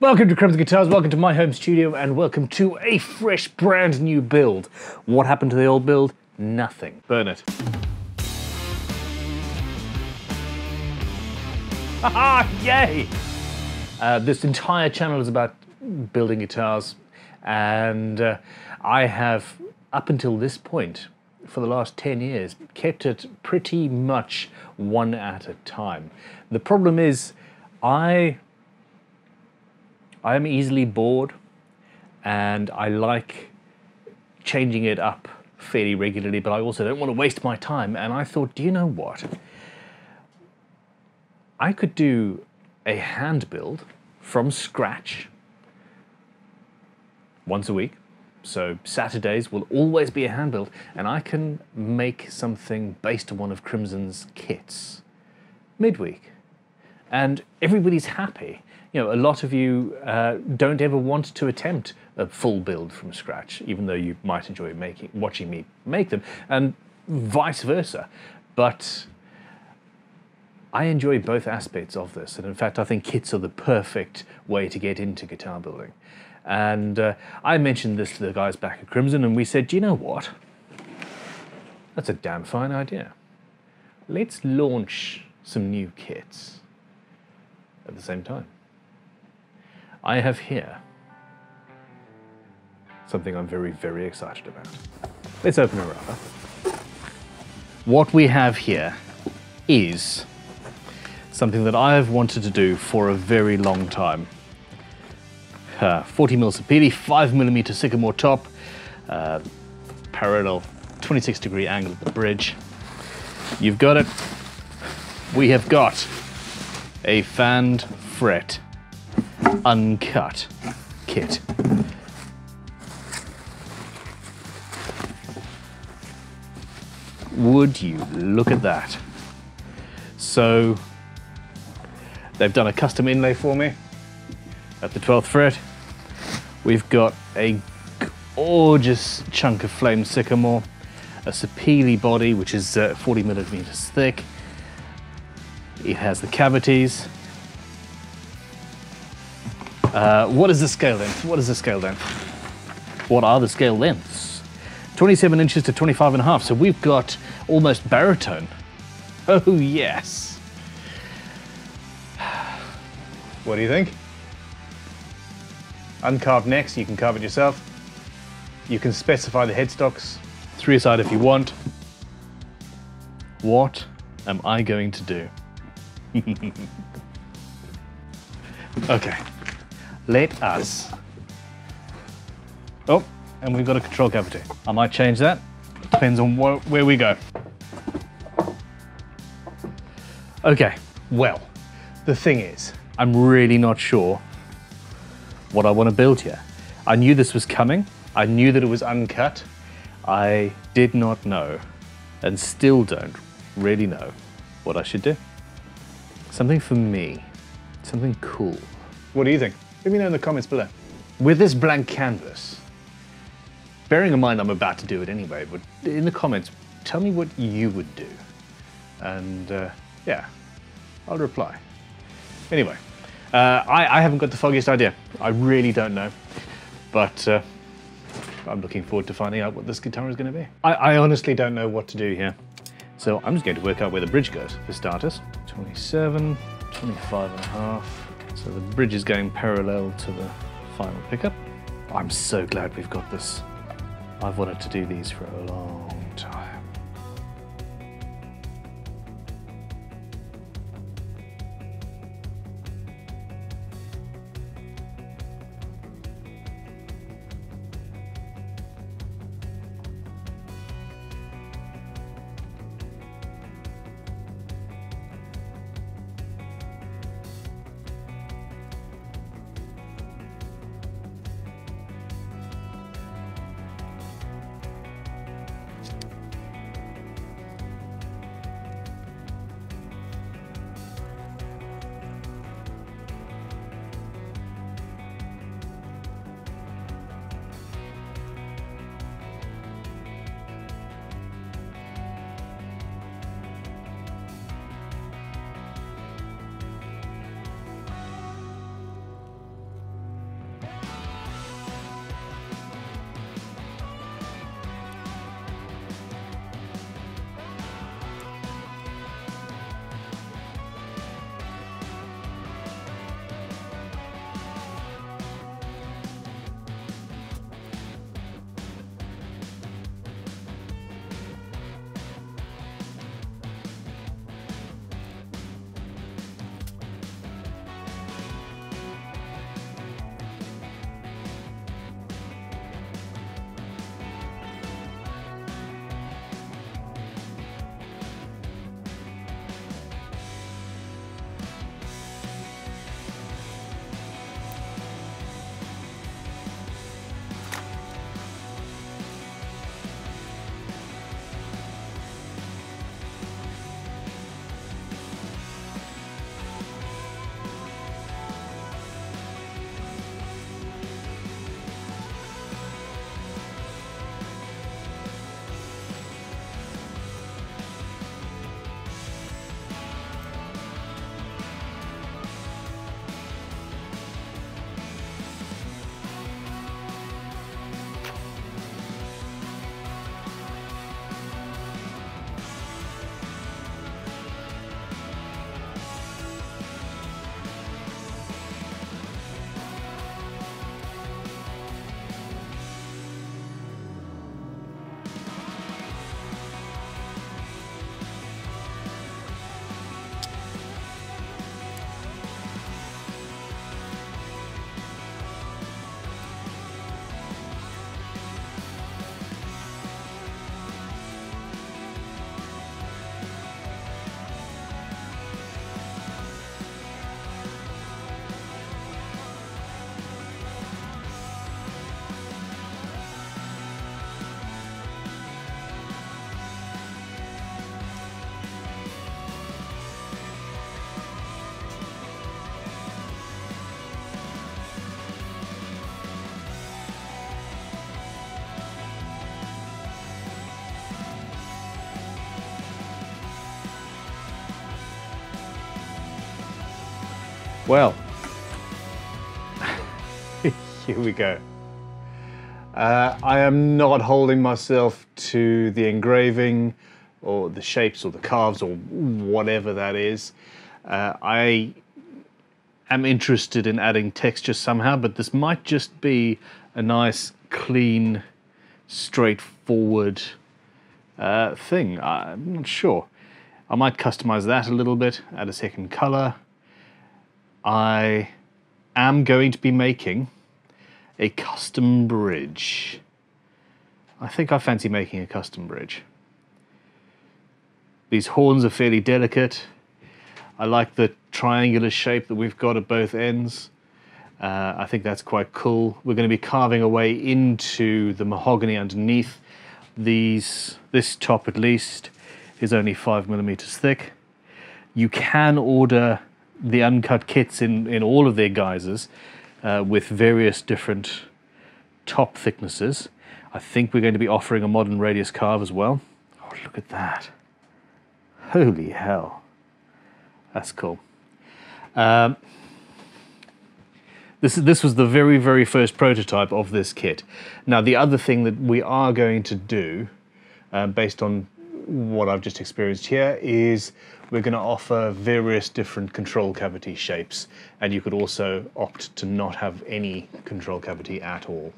Welcome to Crimson Guitars, welcome to my home studio, and welcome to a fresh, brand new build. What happened to the old build? Nothing. Burn it. Haha, yay! This entire channel is about building guitars, and I have, up until this point, for the last 10 years, kept it pretty much one at a time. The problem is, I am easily bored, and I like changing it up fairly regularly, but I also don't want to waste my time. And I thought, do you know what? I could do a hand build from scratch once a week. So Saturdays will always be a hand build, and I can make something based on one of Crimson's kits midweek. And everybody's happy. You know, a lot of you don't ever want to attempt a full build from scratch, even though you might enjoy watching me make them, and vice versa. But I enjoy both aspects of this, and in fact I think kits are the perfect way to get into guitar building. And I mentioned this to the guys back at Crimson, and we said, do you know what? That's a damn fine idea. Let's launch some new kits at the same time. I have here something I'm very, very excited about. Let's open her up. What we have here is something that I have wanted to do for a very long time. 40mm sapili, 5mm sycamore top, parallel 26-degree angle of the bridge. You've got it. We have got a fanned fret uncut kit. Would you look at that? So they've done a custom inlay for me at the 12th fret. We've got a gorgeous chunk of flame sycamore, a sapili body which is 40mm thick. It has the cavities. What is the scale length? What is the scale length? What are the scale lengths? 27 inches to 25 and a half, so we've got almost baritone. Oh yes. What do you think? Uncarved necks, you can carve it yourself. You can specify the headstocks, three aside if you want. What am I going to do? Okay. Let us. Oh, and we've got a control cavity. I might change that. Depends on where we go. Okay, well, the thing is, I'm really not sure what I want to build here. I knew this was coming. I knew that it was uncut. I did not know, and still don't really know, what I should do. Something for me, something cool. What do you think? Let me know in the comments below. With this blank canvas, bearing in mind I'm about to do it anyway, but in the comments, tell me what you would do. And yeah, I'll reply. Anyway, I haven't got the foggiest idea. I really don't know, but I'm looking forward to finding out what this guitar is going to be. I honestly don't know what to do here. So I'm just going to work out where the bridge goes, for starters. 27, 25 and a half. So the bridge is going parallel to the final pickup. I'm so glad we've got this. I've wanted to do these for a long time. Well, here we go. I am not holding myself to the engraving or the shapes or the carves or whatever that is. I am interested in adding texture somehow, but this might just be a nice, clean, straightforward thing. I'm not sure. I might customize that a little bit, add a second color. I am going to be making a custom bridge. I think I fancy making a custom bridge. These horns are fairly delicate. I like the triangular shape that we've got at both ends. I think that's quite cool. We're going to be carving away into the mahogany underneath. This top, at least, is only 5mm thick. You can order the uncut kits in all of their guises with various different top thicknesses. I think we're going to be offering a modern radius carve as well. Oh, look at that. Holy hell. That's cool. This was the very, very first prototype of this kit. Now, the other thing that we are going to do, based on what I've just experienced here, is we're going to offer various different control cavity shapes, and you could also opt to not have any control cavity at all.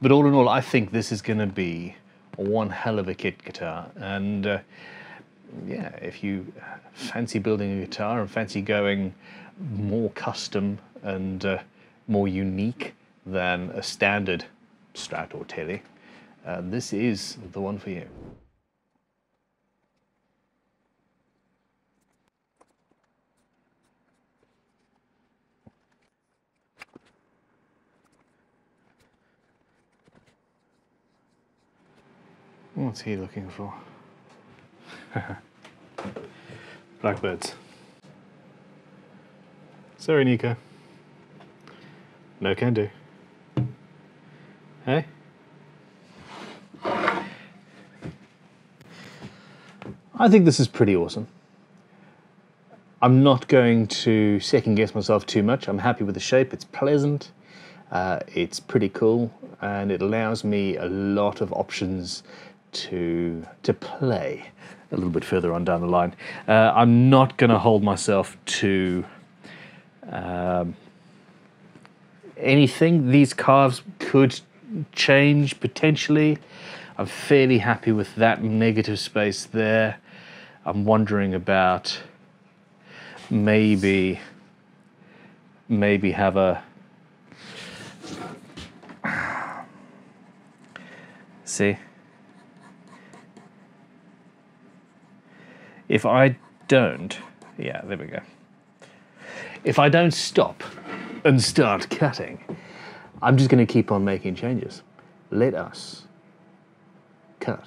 But all in all, I think this is going to be one hell of a kit guitar, and yeah, if you fancy building a guitar and fancy going more custom and more unique than a standard Strat or Tele, this is the one for you. What's he looking for? Blackbirds. Sorry, Nico. No can do. Hey? I think this is pretty awesome. I'm not going to second guess myself too much. I'm happy with the shape. It's pleasant. It's pretty cool, and it allows me a lot of options to play a little bit further on down the line. I'm not going to hold myself to anything. These carves could change potentially. I'm fairly happy with that negative space there. I'm wondering about maybe have a... See? If I don't, yeah, there we go. If I don't stop and start cutting, I'm just going to keep on making changes. Let us cut.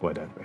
Why don't we?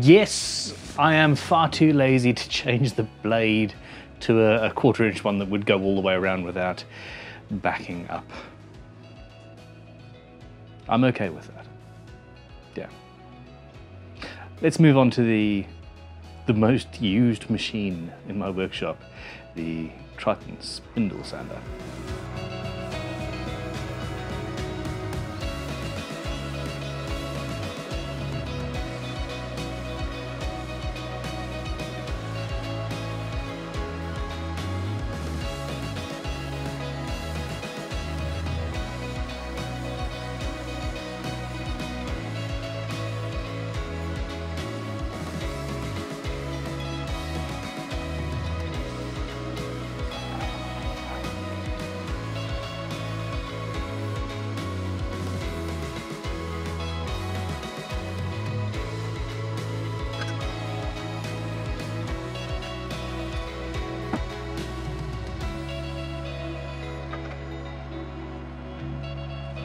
Yes, I am far too lazy to change the blade to a quarter-inch one that would go all the way around without backing up. I'm okay with that. Yeah. Let's move on to the most used machine in my workshop, the Triton spindle sander.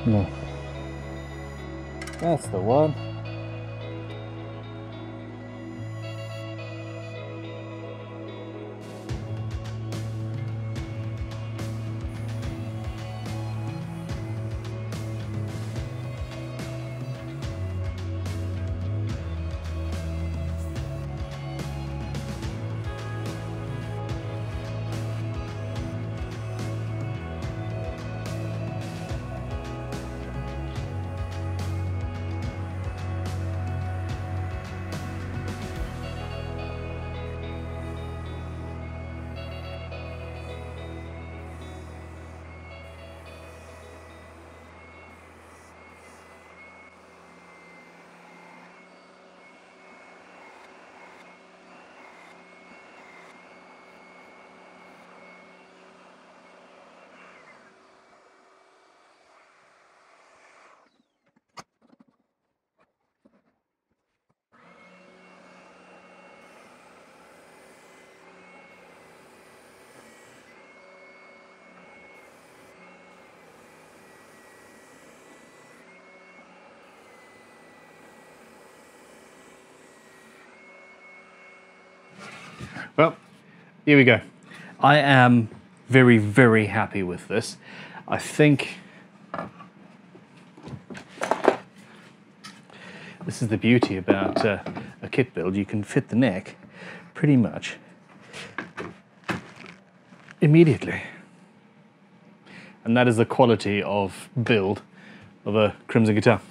No. That's the one. Well, here we go. I am very, very happy with this. I think this is the beauty about a kit build. You can fit the neck pretty much immediately. And that is the quality of build of a Crimson guitar.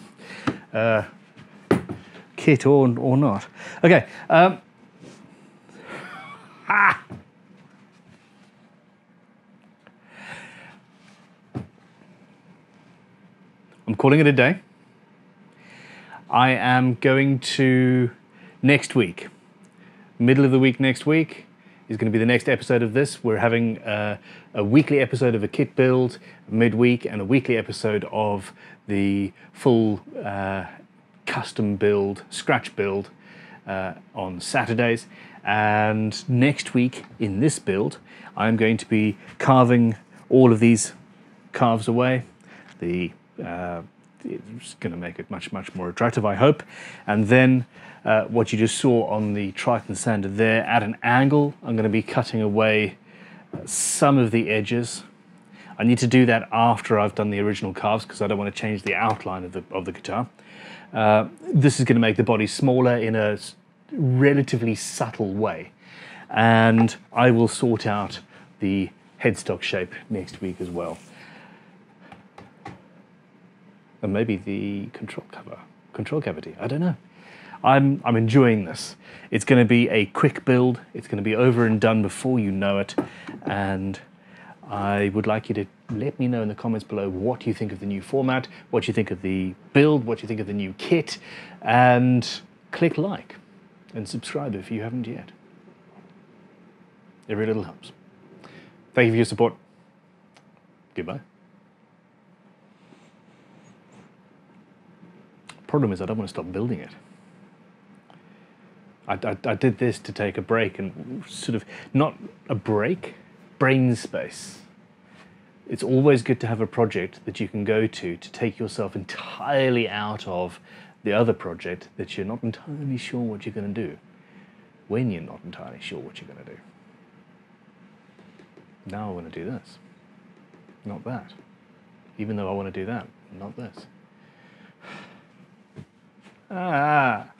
Kit or not. Okay. Ah! I'm calling it a day. I am going to next week, middle of the week next week is going to be the next episode of this. We're having a weekly episode of a kit build midweek and a weekly episode of the full custom build, scratch build on Saturdays. And next week in this build, I'm going to be carving all of these carves away. It's going to make it much, much more attractive, I hope. And then what you just saw on the Triton sander there, at an angle, I'm going to be cutting away some of the edges. I need to do that after I've done the original carves because I don't want to change the outline of the guitar. This is going to make the body smaller in a relatively subtle way, and I will sort out the headstock shape next week as well, and maybe the control cavity. I don't know. I'm enjoying this. It's going to be a quick build. It's going to be over and done before you know it, and I would like you to let me know in the comments below what you think of the new format, what you think of the build, what you think of the new kit, and click like and subscribe if you haven't yet. Every little helps. Thank you for your support. Goodbye. Problem is I don't want to stop building it. I did this to take a break and sort of, not a break, brain space. It's always good to have a project that you can go to take yourself entirely out of the other project that you're not entirely sure what you're going to do, when you're not entirely sure what you're going to do. Now I want to do this, not that. Even though I want to do that, not this. Ah!